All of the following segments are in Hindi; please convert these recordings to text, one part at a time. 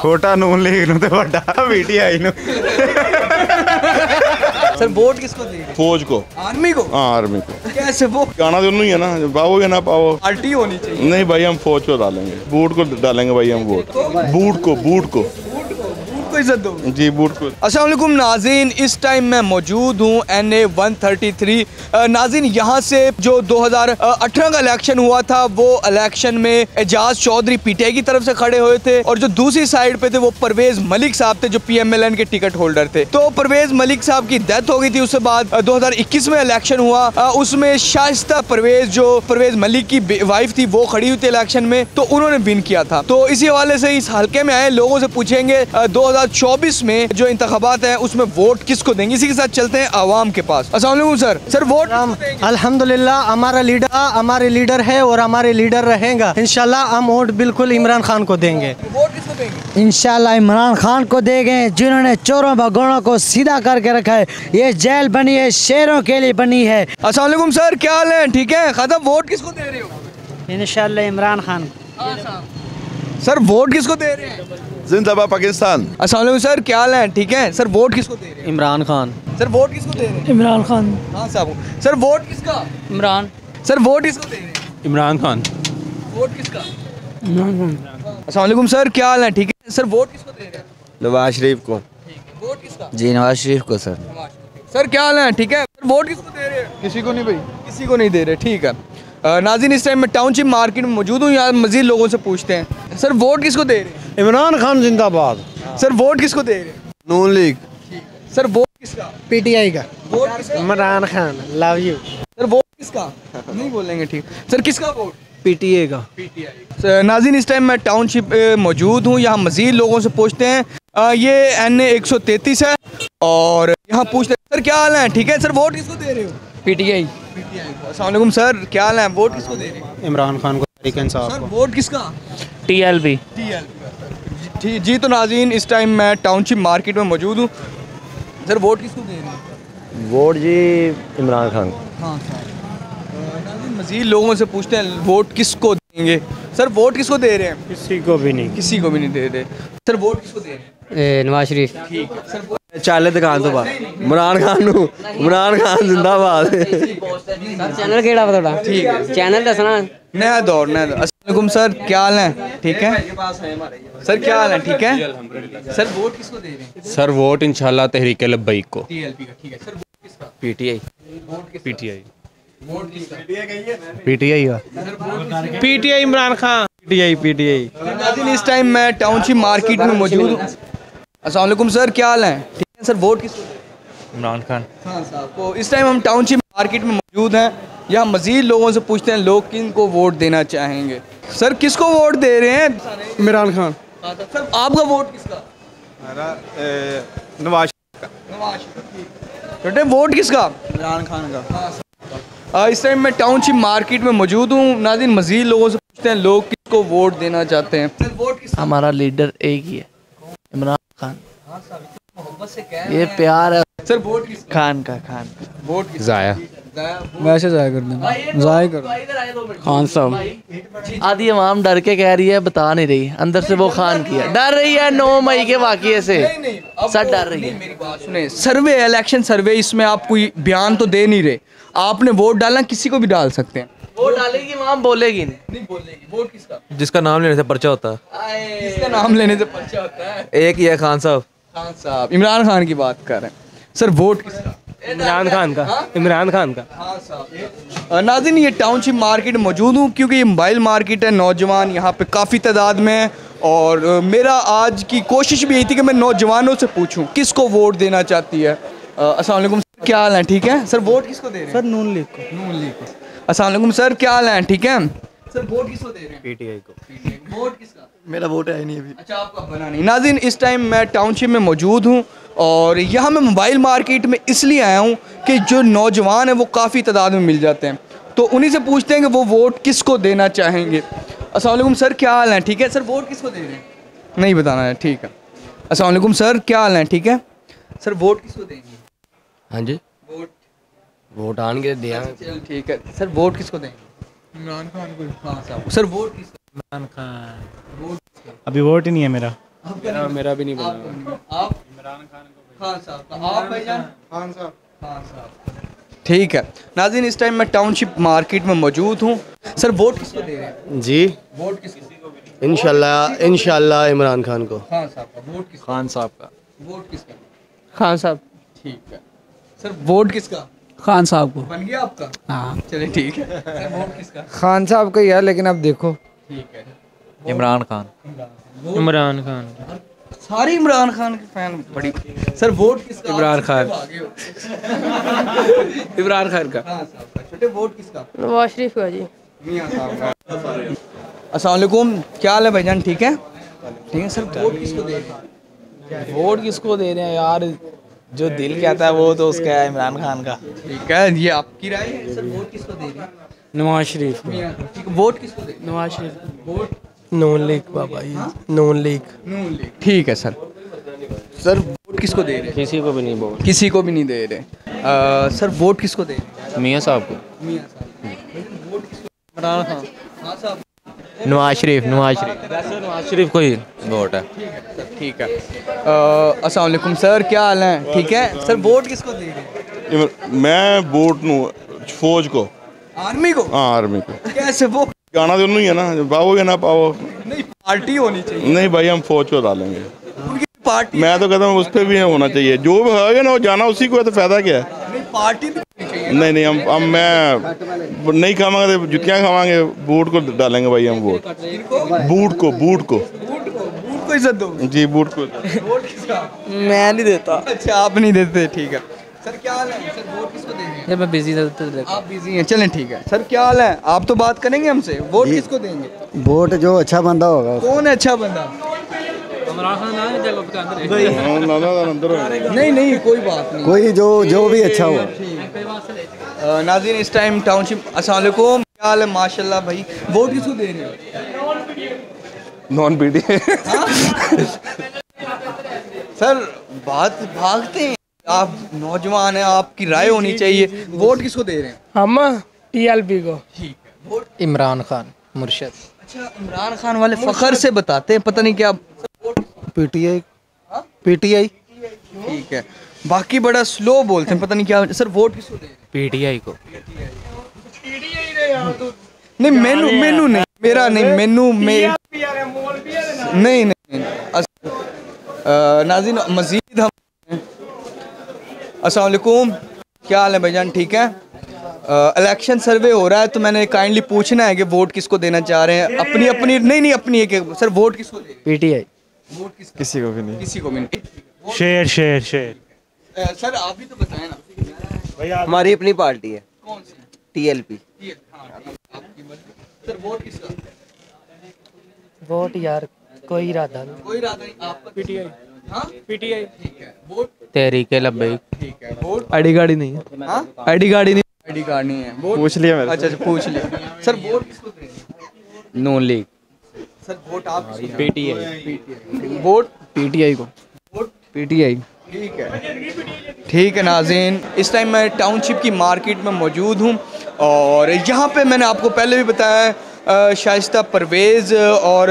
छोटा नून लीग तो बड़ा पीटीआई नु। सर वोट किसको देंगे? फौज को, आर्मी को। हाँ आर्मी को। कैसे? वो गाना दोनों ही है ना, पाओ या ना पाओ पार्टी होनी चाहिए। नहीं भाई हम फौज को डालेंगे, बूट को डालेंगे भाई हम वोट। बूट को जी, बूट को। अस्सलाम वालेकुम नाज़रीन, इस टाइम मैं मौजूद हूँ NA 133। नाज़रीन यहाँ से जो 2018 का इलेक्शन हुआ था, वो इलेक्शन में एजाज चौधरी PTI की तरफ से खड़े हुए थे और जो दूसरी साइड पे थे वो परवेज मलिक साहब थे, जो PMLN के टिकट होल्डर थे। तो परवेज मलिक साहब की डेथ हो गई थी, उसके बाद 2021 में इलेक्शन हुआ, उसमें शाइस्ता परवेज जो परवेज मलिक की वाइफ थी वो खड़ी हुई थी इलेक्शन में, तो उन्होंने विन किया था। तो इसी हवाले से इस हल्के में आए लोगों से पूछेंगे 2024 में जो इंतखाबात है उसमें वोट किसको देंगे। इसी के साथ चलते हैं आवाम के पास। अस्सलाम वालेकुम सर। सर वोट अल्हम्दुलिल्लाह हमारा लीडर है और हमारे लीडर रहेगा इंशाल्लाह। हम वोट बिल्कुल इमरान खान को देंगे। वोट किसको देंगे? इंशाल्लाह इमरान खान को देंगे, जिन्होंने चोरों भगोड़ों को सीधा करके रखा है। ये जेल बनी है शेरों के लिए बनी है। अस्सलाम वालेकुम सर, क्या हाल है? ठीक है खादा, वोट किसको दे रहे हो? इंशाल्लाह इमरान खान। सर वोट किसको दे रहे हैं? जिंदाबाद पाकिस्तान। अस्सलाम वालेकुम सर, क्या हाल है? ठीक है सर, वोट किसको दे रहे हैं? इमरान खान। सर वोट किसको दे रहे हैं? इमरान खान। हाँ साहब। सर वोट किसका? इमरान। सर वोट किसको दे रहे हैं? इमरान खान। वोट किसका? इमरान खान। अस्सलाम वालेकुम सर, क्या हाल है? ठीक है सर, वोट किसको दे रहे हैं? नवाज शरीफ को। वोट किसका? जी नवाज शरीफ को। सर क्या हाल है? ठीक है सर, वोट किसको दे रहे हैं? किसी को नहीं भाई, किसी को नहीं दे रहे। ठीक है नाज़रीन, इस टाइम में टाउनशिप मार्केट में मौजूद हूँ, यहाँ मज़ीद लोगों से पूछते हैं। सर वोट किसको दे रहे हैं? इमरान खान जिंदाबाद। सर वोट किसको दे रहे हैं? नून लीग। सर वोट किसका? PTI का। Vote Imran Khan, love you. Sir vote किसका? नहीं बोलेंगे। ठीक सर, किसका वोट? PTI का। सर नाज़रीन इस टाइम मैं टाउनशिप मौजूद हूँ, यहाँ मज़ीद लोगों से पूछते हैं। ये NA 133 है और यहाँ पूछते हैं। सर क्या हाल है? ठीक है सर, वोट किसको दे रहे हो? PTI। अस्सलाम वालेकुम सर, क्या हाल है? वोट किसको दे रहे हैं? इमरान खान को, तारिक इंसाफ को। वोट किसका? TLP। जी तो नाज़रीन इस टाइम मैं टाउनशिप मार्केट में मौजूद हूँ। सर वोट किसको दे रहे हैं? वोट जी इमरान खान। हाँ सर, मज़ीद लोगों से पूछते हैं वोट किसको देंगे। सर वोट किसको दे रहे हैं? किसी को भी नहीं, किसी को भी नहीं दे रहे। सर वोट किसको दे रहे हैं? नवाज शरीफ। ठीक है सर, चाले दुकान तो बाद इमरान खान। इमरान खान जिंदाबाद। चैनल केड़ा थोड़ा? ठीक है चैनल दसना। नया दौर, नया दौर। अस्सलाम सर, क्या हाल है? ठीक है सर, क्या हाल है? ठीक है सर, वोट किसको दे रहे हैं? सर वोट इंशाल्लाह तहरीक लब्बैक को, TLP का। ठीक है सर, वोट किसका? PTI। PTI। वोट किसका? PTI का। PTI इमरान खान। PTI। इस टाइम मैं टाउनशिप मार्केट में मौजूद हूँ। अस्सलाम वालेकुम सर, क्या हाल है? ठीक है सर, वोट किसको? इमरान खान। हाँ साहब। तो इस टाइम हम टाउनशिप मार्केट में मौजूद हैं, यहाँ मज़ीद लोगों से पूछते हैं लोग किन को वोट देना चाहेंगे। सर किसको वोट दे रहे हैं? इमरान खान। सर आपका वोट किसका? नवाज शरीफ का। नवाज शरीफ। बेटे वोट किसका? इमरान खान का। इस टाइम मैं टाउनशिप मार्केट में मौजूद हूँ। नाज़रीन मज़ीद लोगों से पूछते हैं लोग किसको वोट देना चाहते हैं। सर वोट किसका? हमारा लीडर एक ही है, इमरान खान। हाँ साहब, मोहब्बत से कह रहे हैं, ये प्यार है। सर वोट किसका? खान का। खान का। वोट किसका? जाया कर देना खान साहब। आधी अवाम डर के कह रही है, बता नहीं रही अंदर से वो खान की है, डर रही है 9 मई के वाकये से। सर डर रही है। मेरी बात सुने, सर्वे इलेक्शन सर्वे, इसमें आप कोई बयान तो दे नहीं रहे, आपने वोट डालना, किसी को भी डाल सकते हैं। वोट डालेगी वहाँ, बोलेगी नहीं बोलेगी। वोट किसका? जिसका नाम लेने से पर्चा होता है। किसका नाम लेने से पर्चा होता है? एक ही है, खान साहब। खान साहब, इमरान खान की बात कर रहे हैं। सर वोट किसका? इमरान खान का। इमरान खान का। हाँ साहब। नाज़रीन ये टाउनशिप मार्केट मौजूद हूँ क्योंकि ये मोबाइल मार्केट है, नौजवान यहाँ पे काफ़ी तादाद में है और मेरा आज की कोशिश भी यही थी कि मैं नौजवानों से पूछूँ किसको वोट देना चाहती है। अस्सलाम वालेकुम, क्या हाल है? ठीक है सर, वोट किसको दे रहे हैं? सर नून लीग को। नून लीग को। अस्सलाम वालेकुम सर, क्या हाल है? ठीक है सर, वोट किसको दे रहे हैं? PTI को। वोट किसका? मेरा वोट है नहीं अभी। अच्छा आपका बना नहीं। नाज़रीन इस टाइम मैं टाउनशिप में मौजूद हूँ और यहाँ मैं मोबाइल मार्केट में इसलिए आया हूँ कि जो नौजवान है वो काफ़ी तादाद में मिल जाते हैं, तो उन्हीं से पूछते हैं कि वो वोट किसको देना चाहेंगे। अस्सलाम वालेकुम सर, क्या हाल है? ठीक है सर, वोट किसको दे रहे हैं? नहीं बताना है। ठीक है। अस्सलाम वालेकुम सर, क्या हाल है? ठीक है सर, वोट किसको देंगे? हाँ जी, वोट आन के दिया। ठीक है सर, वोट किसको देंगे? इमरान खान को। हाँ साहब। सर वोट किसको? इमरान खान। वोट अभी वोट ही नहीं है मेरा। मेरा भी नहीं बना। आप इमरान खान साहब, आप भाईजान खान साहब। ठीक है नाज़रीन, इस टाइम मैं टाउनशिप मार्केट में मौजूद हूँ। सर वोट किसको दे रहे हैं? जी वोट किसको? इंशाल्लाह इंशाल्लाह इमरान खान को। खान साहब का वोट किसका? खान साहब का वोट किसका? खान साहब। ठीक है सर वोट किसका? खान साहब को। बन गया आपका? हाँ चले ठीक है। सर वोट किसका? खान साहब का ही है, लेकिन आप देखो। ठीक है इमरान खान। इमरान खान, सारे इमरान खान के फैन बड़ी। सर वोट किसका? इमरान खान। इमरान खान का। छोटे वोट किसका? नवाज शरीफ का जी। अस्सलाम वालेकुम, क्या हाल है भाईजान? ठीक है ठीक है। सर वोट किसको दे रहे हैं? वोट किसको दे रहे हैं यार, जो दिल कहता है वो तो उसका है, इमरान खान का। ठीक है ये आपकी राय है। सर वोट किसको दे रहे हैं? नवाज शरीफ। वोट किसको दे? नवाज शरीफ। वोट नून लीग बाबा जी। नून लीग। नून लीग। ठीक है सर। सर वोट किसको दे रहे? किसी को भी नहीं, वोट किसी को भी नहीं दे रहे। सर वोट किसको दे रहे? मियाँ साहब को। मियाँ साहब। वोट किसको? इमरान खान। हाँ साहब। नवाज शरीफ। नवाज शरीफ। वैसे नवाज शरीफ को ही वोट है। ठीक है। अस्सलाम वालेकुम सर, क्या हाल है? ठीक है सर वोट किसको दे रहे? मैं वोट नू फौज को। आर्मी को? हाँ आर्मी को। कैसे? वो गाना तो नहीं है ना, पाओ या ना पाओ, नहीं पार्टी होनी चाहिए। नहीं भाई हम फौज को डालेंगे, उनकी पार्टी। मैं तो कहता हूँ उस पर भी होना चाहिए, जो भी होगा ना वो जाना उसी को है, तो फायदा क्या है? नहीं पार्टी तो नहीं, नहीं हम मैं नहीं खावांगे तो जुतियाँ खावांगे। बूट को डालेंगे भाई हम वोट। बूट को? बूट को, बूट को इज्जत दो जी। बूट को मैं नहीं देता। अच्छा आप नहीं देते, ठीक है। सर क्या हाल है? सर वोट किसको देंगे? सर मैं बिजी था तो आप बिजी हैं, चलें ठीक है। सर क्या हाल है? आप तो बात करेंगे हमसे, वोट किसको देंगे? वोट जो अच्छा बंदा होगा। कौन है अच्छा बंदा? नहीं नहीं कोई बात नहीं, कोई जो जो भी अच्छा हो। नाज़रीन इस टाइम टाउनशिप। अस्सलाम वालेकुम, क्या हाल है? माशाल्लाह भाई, वोट किसको दे रहे हो? Non PTI. सर बात भागते हैं, आप नौजवान हैं, आपकी राय होनी चाहिए। वोट किसको दे रहे हैं? हम टीएलपी को। ठीक है वोट इमरान खान मुर्शद। अच्छा इमरान खान वाले फखर से बताते हैं, पता नहीं क्या। पीटीआई। पीटीआई। ठीक है, बाकी बड़ा स्लो बोलते हैं, पता नहीं क्या। सर वोट किसको दे रहे हैं? पीटीआई को। नहीं मेनू, मेनू नहीं, मेरा नहीं, मेनू में नहीं नहीं। नाज़रीन मजीद हम। अस्सलाम वालेकुम, क्या हाल है भाईजान? ठीक है। इलेक्शन सर्वे हो रहा है तो मैंने काइंडली पूछना है कि वोट किसको देना चाह रहे हैं। अपनी अपनी नहीं, नहीं अपनी एक एक। सर वोट किसको दे? पीटीआई। वोट किसको? किसी को भी नहीं, किसी को भी नहीं। शेर शेर शेर। सर आप भी तो बताएं ना। हमारी अपनी पार्टी है। कौन सी? टीएलपी। सर वोट किसका? वोट यार कोई इरादा नहीं, कोई इरादा नहीं आपका। पीटीआई। पीटीआई। ठीक है वोट तहरीके लब्बैक। ठीक है वोट आईडी कार्ड नहीं है। हां आईडी कार्ड नहीं, आईडी कार्ड नहीं है। वोट पूछ लिया मेरे। अच्छा अच्छा पूछ लिया। सर वोट किसको दे रहे हैं? नून लीग। सर वोट आप? पीटीआई। वोट पीटीआई को। Vote PTI. ठीक है ठीक है। नाज़रीन इस टाइम मैं टाउनशिप की मार्केट में मौजूद हूं और यहां पे मैंने आपको पहले भी बताया है, शाइस्ता परवेज़ और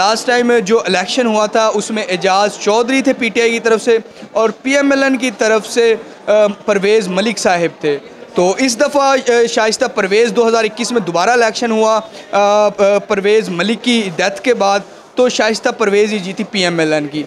लास्ट टाइम जो इलेक्शन हुआ था उसमें एजाज़ चौधरी थे पीटीआई की तरफ से और पीएमएलएन की तरफ से परवेज़ मलिक साहिब थे। तो इस दफ़ा शाइस्ता परवेज़ 2021 में दोबारा इलेक्शन हुआ परवेज़ मलिक की डेथ के बाद, तो शाइस्ता परवेज़ ही जीती पीएमएलएन की।